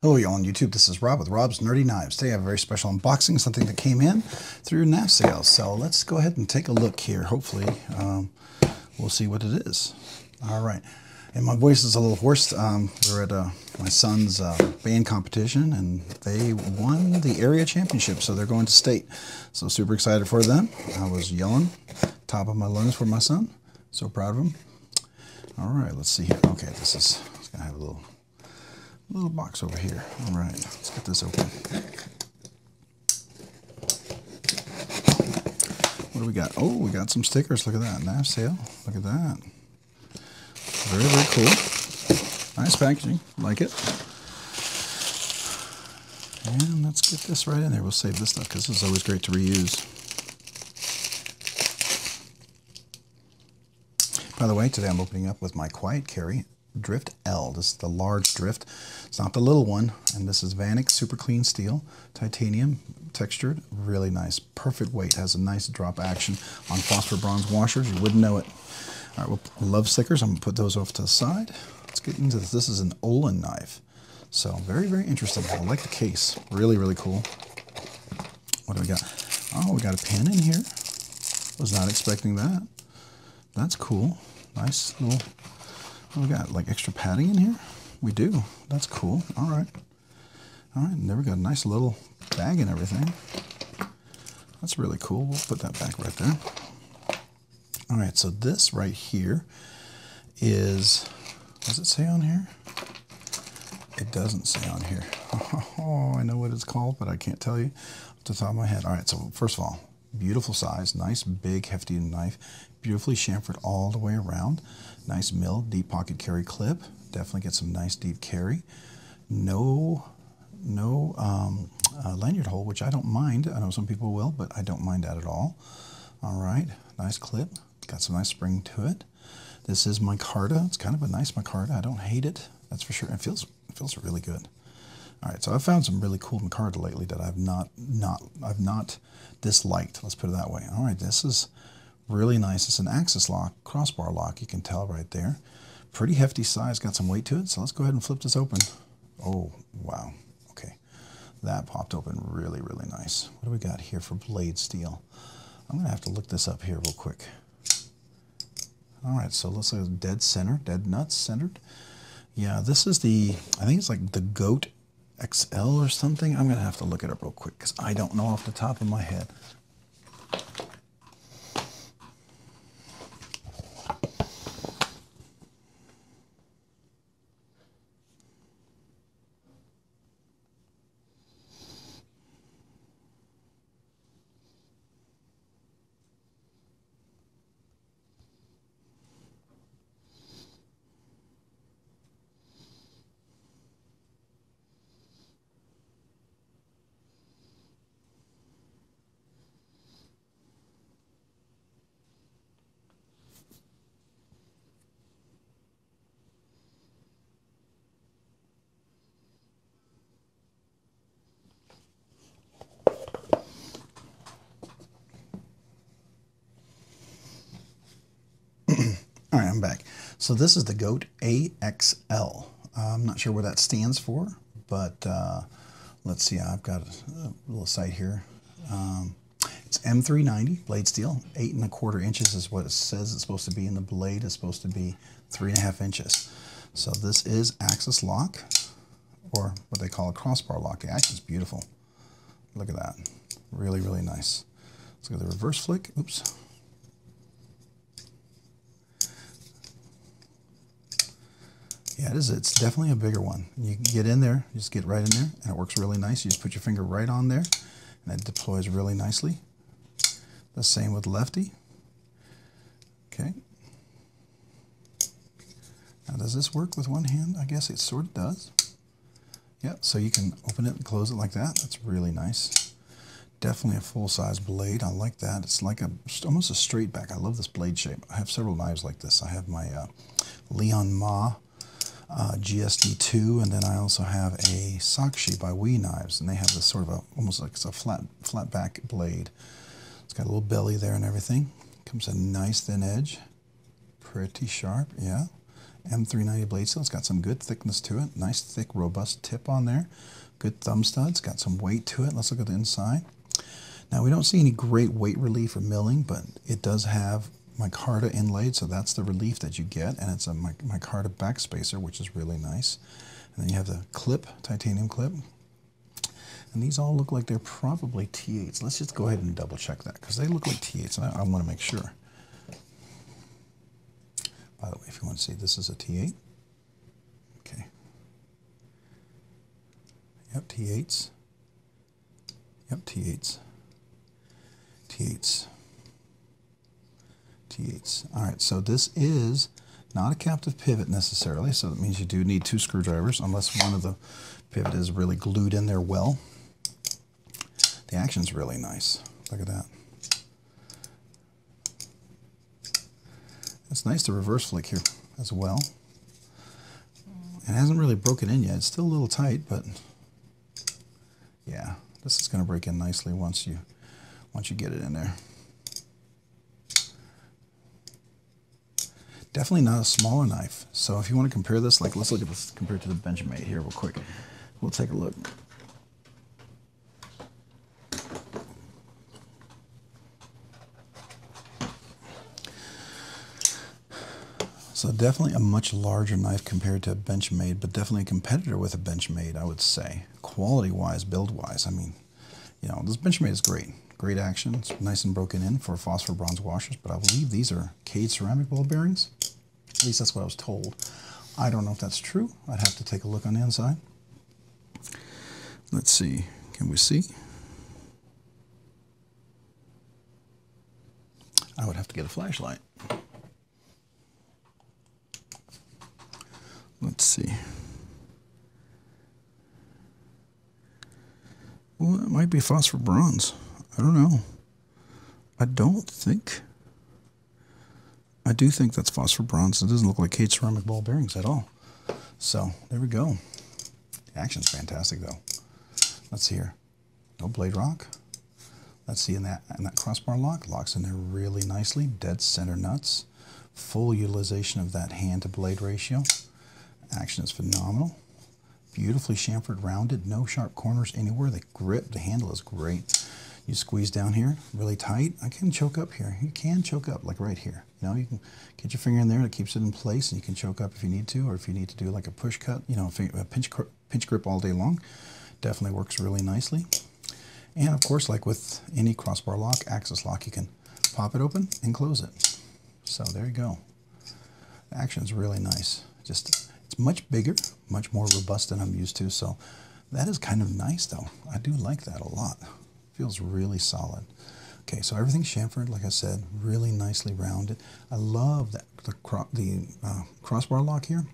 Hello y'all on YouTube, this is Rob with Rob's Nerdy Knives. Today I have a very special unboxing, something that came in through Knafs Sale. So let's go ahead and take a look here. Hopefully we'll see what it is. All right, and my voice is a little hoarse. We're at my son's band competition and they won the area championship, so they're going to state. So super excited for them. I was yelling top of my lungs for my son. So proud of him. All right, let's see here. Okay, this is, it's gonna have a little box over here. All right, let's get this open. What do we got? Oh, we got some stickers. Look at that. Knafs Sale. Look at that. Very, very cool. Nice packaging. Like it. And let's get this right in there. We'll save this stuff because this is always great to reuse. By the way, today I'm opening up with my Quiet Carry Drift L. This is the large drift. It's not the little one. And this is Vanik, super clean steel, titanium textured, really nice, perfect weight. Has a nice drop action on phosphor bronze washers. You wouldn't know it. All right, well, love stickers. I'm gonna put those off to the side. Let's get into this. This is an Ohlone knife. So very, very interesting. I like the case. Really, really cool. What do we got? Oh, we got a pin in here. Was not expecting that. That's cool. Nice little. We got like extra padding in here. We do. That's cool. All right. All right. And there we go. Nice little bag and everything. That's really cool. We'll put that back right there. All right. So this right here is, what does it say on here? It doesn't say on here. Oh, I know what it's called, but I can't tell you off the top of my head. All right. So first of all, beautiful size, nice, big, hefty knife, beautifully chamfered all the way around. Nice mill, deep pocket carry clip. Definitely get some nice deep carry. No lanyard hole, which I don't mind. I know some people will, but I don't mind that at all. All right, nice clip. Got some nice spring to it. This is Micarta. It's kind of a nice Micarta. I don't hate it, that's for sure. It feels really good. All right, so I've found some really cool micarta lately that I've not disliked. Let's put it that way. All right, this is really nice. It's an axis lock, crossbar lock. You can tell right there. Pretty hefty size, got some weight to it. So let's go ahead and flip this open. Oh, wow. Okay, that popped open really, really nice. What do we got here for blade steel? I'm gonna have to look this up here real quick. All right, so let's look at dead center, dead nuts centered. Yeah, this is the, I think it's like the GOAT XL or something. I'm gonna have to look it up real quick because I don't know off the top of my head. All right, I'm back. So this is the GOAT AXL. I'm not sure what that stands for, but let's see. I've got a little site here. It's M390 blade steel. 8 1/4 inches is what it says it's supposed to be, and the blade is supposed to be 3.5 inches. So this is axis lock, or what they call a crossbar lock. The action is beautiful. Look at that. Really, really nice. Let's go to the reverse flick. Oops. Yeah, it is. It's definitely a bigger one. You can get in there, you just get right in there, and it works really nice. You just put your finger right on there, and it deploys really nicely. The same with lefty. Okay. Now, does this work with one hand? I guess it sort of does. Yeah, so you can open it and close it like that. That's really nice. Definitely a full-size blade. I like that. It's like a almost a straight back. I love this blade shape. I have several knives like this. I have my Leon Ma GSD 2, and then I also have a Sakshi by Wee Knives, and they have this sort of a, almost like it's a flat back blade. It's got a little belly there and everything. Comes a nice thin edge, pretty sharp, yeah. M390 blade steel. It's got some good thickness to it. Nice, thick, robust tip on there. Good thumb studs. Got some weight to it. Let's look at the inside. Now, we don't see any great weight relief or milling, but it does have micarta inlaid, so that's the relief that you get. And it's a micarta backspacer, which is really nice. And then you have the clip, titanium clip. And these all look like they're probably T8s. Let's just go ahead and double check that, because they look like T8s, and I want to make sure. By the way, if you want to see, this is a T8. Okay. Yep, T8s. Yep, T8s. T8s. T8s. All right, so this is not a captive pivot necessarily, so that means you do need two screwdrivers, unless one of the pivot is really glued in there well. The action's really nice. Look at that. It's nice to reverse flick here as well. It hasn't really broken in yet. It's still a little tight, but yeah, this is going to break in nicely once you get it in there. Definitely not a smaller knife. So if you want to compare this, like, let's look at this compared to the Benchmade here real quick. We'll take a look. So definitely a much larger knife compared to a Benchmade, but definitely a competitor with a Benchmade, I would say. Quality-wise, build-wise, I mean, you know, this Benchmade is great. Great action. It's nice and broken in for phosphor bronze washers, but I believe these are Cade ceramic ball bearings. At least that's what I was told. I don't know if that's true. I'd have to take a look on the inside. Let's see. Can we see? I would have to get a flashlight. Let's see. Well, it might be phosphor bronze. I don't know. I don't think. I do think that's phosphor bronze. It doesn't look like Cade ceramic ball bearings at all. So there we go. The action's fantastic though. Let's see here. No blade rock. Let's see in that crossbar lock. Locks in there really nicely. Dead center nuts. Full utilization of that hand to blade ratio. Action is phenomenal. Beautifully chamfered, rounded. No sharp corners anywhere. The grip, the handle is great. You squeeze down here really tight. I can choke up here. You can choke up like right here. You know, you can get your finger in there. It keeps it in place, and you can choke up if you need to, or if you need to do like a push cut, you know, a pinch grip all day long. Definitely works really nicely. And of course, like with any crossbar lock, axis lock, you can pop it open and close it. So there you go. The action's really nice. Just, it's much bigger, much more robust than I'm used to. So that is kind of nice though. I do like that a lot. Feels really solid. Okay, so everything's chamfered, like I said, really nicely rounded. I love that the crossbar lock here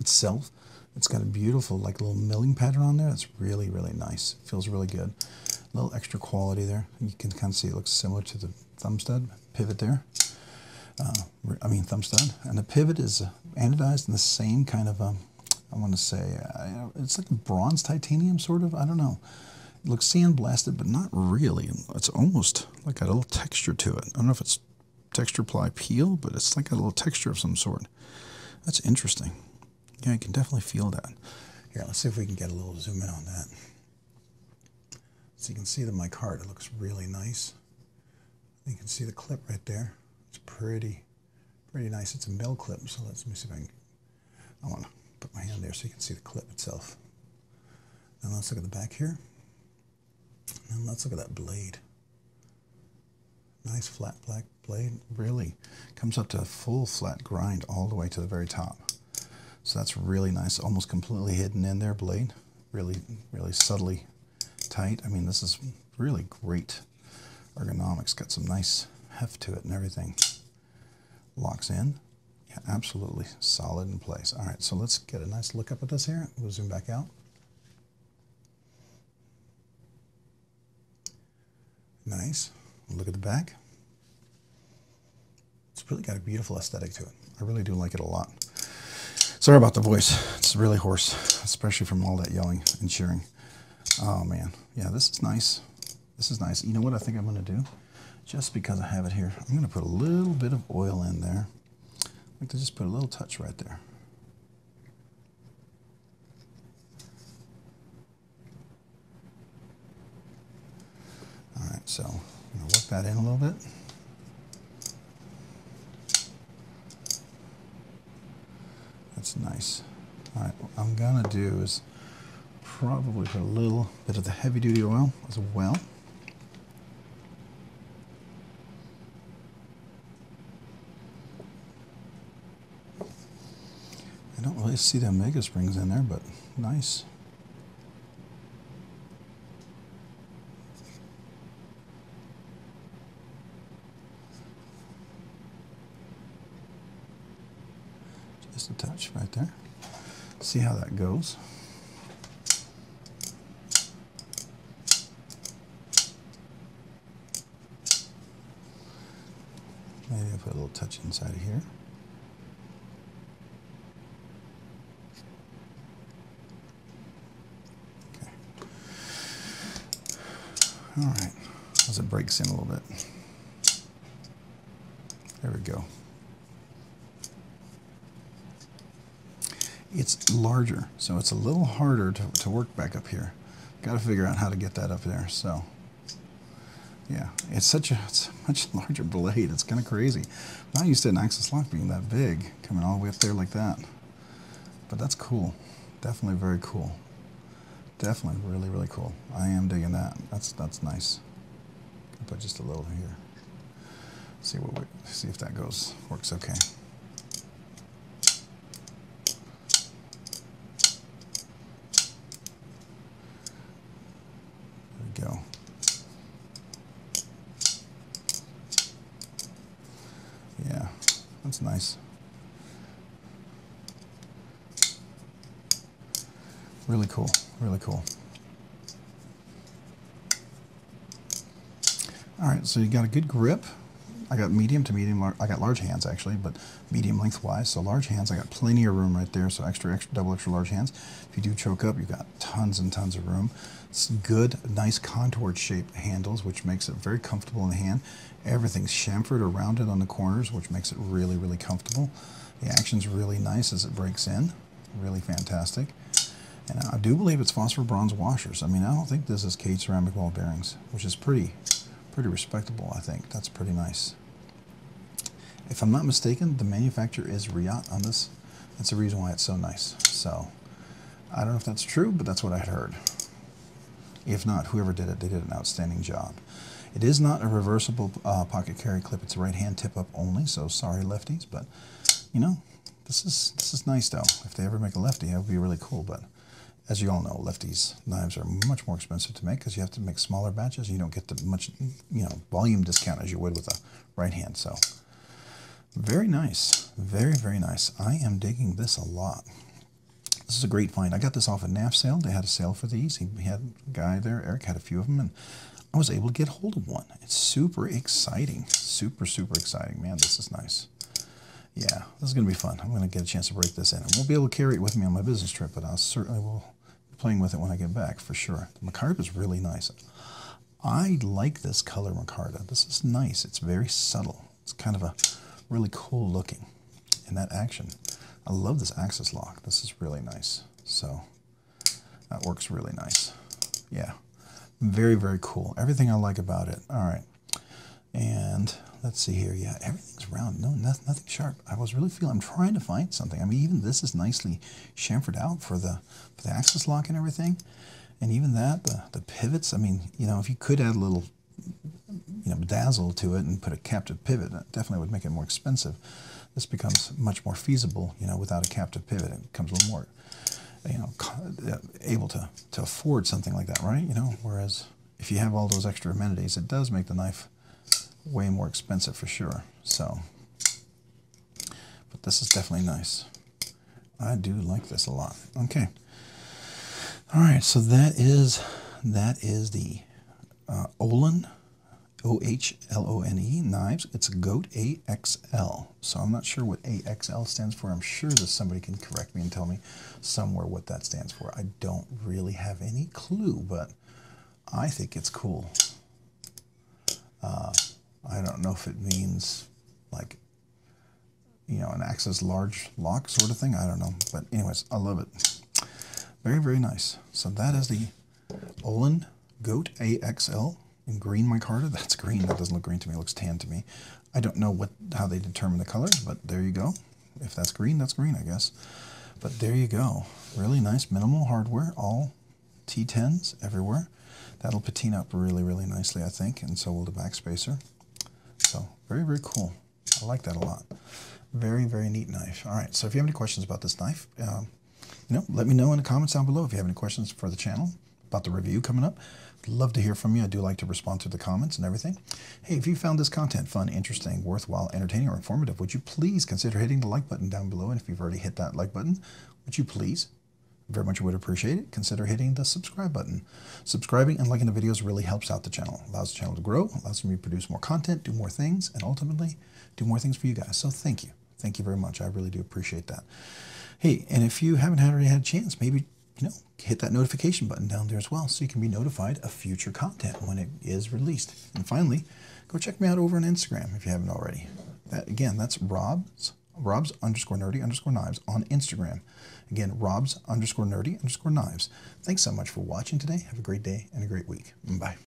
itself. It's got a beautiful like little milling pattern on there. It's really, really nice. Feels really good. A little extra quality there. You can kind of see it looks similar to the thumb stud pivot there. I mean thumb stud. And the pivot is anodized in the same kind of, I want to say, it's like a bronze titanium sort of, I don't know. It looks sandblasted, but not really. It's almost like a little texture to it. I don't know if it's texture ply peel, but it's like a little texture of some sort. That's interesting. Yeah, you can definitely feel that. Here, let's see if we can get a little zoom in on that. So you can see the micarta. It looks really nice. You can see the clip right there. It's pretty nice. It's a mill clip, so let me see if I can... I want to put my hand there so you can see the clip itself. Now let's look at the back here. And let's look at that blade. Nice flat black blade. Really comes up to a full flat grind all the way to the very top. So that's really nice. Almost completely hidden in there, blade. Really, really subtly tight. I mean, this is really great ergonomics. Got some nice heft to it and everything. Locks in. Yeah, absolutely solid in place. All right, so let's get a nice look up at this here. We'll zoom back out. Nice. Look at the back. It's really got a beautiful aesthetic to it. I really do like it a lot. Sorry about the voice. It's really hoarse, especially from all that yelling and cheering. Oh man. Yeah, this is nice. This is nice. You know what I think I'm going to do? Just because I have it here, I'm going to put a little bit of oil in there. I like to just put a little touch right there. So I'm going to work that in a little bit. That's nice. All right, what I'm going to do is probably put a little bit of the heavy duty oil as well. I don't really see the omega springs in there, but nice. Just a touch right there. See how that goes. Maybe I'll put a little touch inside of here. All right, as it breaks in a little bit. There we go. It's larger, so it's a little harder to work back up here. Got to figure out how to get that up there, so. Yeah, it's a much larger blade. It's kind of crazy. I'm not used to an axis lock being that big, coming all the way up there like that. But that's cool. Definitely very cool. Definitely really, really cool. I am digging that. That's nice. I'll put just a little here. See what we, see if that goes, works okay. There we go. Yeah, that's nice. Really cool, really cool. All right, so you got a good grip. I got medium to medium, I got large hands actually, but medium lengthwise. So large hands, I got plenty of room right there. So double extra large hands. If you do choke up, you've got tons and tons of room. It's good, nice contoured shaped handles, which makes it very comfortable in the hand. Everything's chamfered or rounded on the corners, which makes it really, really comfortable. The action's really nice as it breaks in. Really fantastic. And I do believe it's phosphor bronze washers. I mean, I don't think this is Cade ceramic ball bearings, which is pretty respectable, I think. That's pretty nice. If I'm not mistaken, the manufacturer is Riyat on this. That's the reason why it's so nice. So, I don't know if that's true, but that's what I heard. If not, whoever did it, they did an outstanding job. It is not a reversible pocket carry clip. It's a right hand tip up only, so sorry lefties, but, you know, this is nice though. If they ever make a lefty, that would be really cool, but as you all know, lefties knives are much more expensive to make because you have to make smaller batches. You don't get the much, you know, volume discount as you would with a right hand. So very nice, very, very nice. I am digging this a lot. This is a great find. I got this off at Knafs Sale. They had a sale for these. He had a guy there, Eric had a few of them, and I was able to get hold of one. It's super exciting, super, super exciting. Man, this is nice. Yeah, this is going to be fun. I'm going to get a chance to break this in. I won't be able to carry it with me on my business trip, but I certainly will be playing with it when I get back, for sure. The micarta is really nice. I like this color micarta. This is nice. It's very subtle. It's kind of a really cool looking in that action. I love this axis lock. This is really nice. So that works really nice. Yeah, very, very cool. Everything I like about it. All right. And let's see here. Yeah, everything's round. No, nothing sharp. I was really feeling, I'm trying to find something. I mean, even this is nicely chamfered out for the axis lock and everything. And even that, the pivots, I mean, you know, if you could add a little, you know, bedazzle to it and put a captive pivot, that definitely would make it more expensive. This becomes much more feasible, you know, without a captive pivot. It becomes a little more, you know, able to afford something like that, right? You know, whereas if you have all those extra amenities, it does make the knife way more expensive for sure. So, but this is definitely nice. I do like this a lot. Okay. All right. So that is the Ohlone, O-H-L-O-N-E knives. It's GOAT AXL. So I'm not sure what AXL stands for. I'm sure that somebody can correct me and tell me somewhere what that stands for. I don't really have any clue, but I think it's cool. I don't know if it means, like, you know, an axis large lock sort of thing. I don't know. But anyways, I love it. Very, very nice. So that is the Ohlone GOAT AXL in green micarta. That's green. That doesn't look green to me. It looks tan to me. I don't know how they determine the color, but there you go. If that's green, I guess. But there you go. Really nice minimal hardware, all T10s everywhere. That'll patina up really, really nicely, I think, and so will the back spacer. So very, very cool. I like that a lot. Very, very neat knife. All right, so if you have any questions about this knife, let me know in the comments down below if you have any questions for the channel about the review coming up. Love to hear from you. I do like to respond to the comments and everything. Hey, if you found this content fun, interesting, worthwhile, entertaining, or informative, would you please consider hitting the like button down below? And if you've already hit that like button, would you please, very much would appreciate it, consider hitting the subscribe button. Subscribing and liking the videos really helps out the channel, allows the channel to grow, allows me to produce more content, do more things, and ultimately do more things for you guys. So thank you. Thank you very much. I really do appreciate that. Hey, and if you haven't already had a chance, maybe hit that notification button down there as well so you can be notified of future content when it is released. And finally, go check me out over on Instagram if you haven't already. That, again, that's Rob's_nerdy_knives on Instagram. Again, Rob's_nerdy_knives. Thanks so much for watching today. Have a great day and a great week. Bye.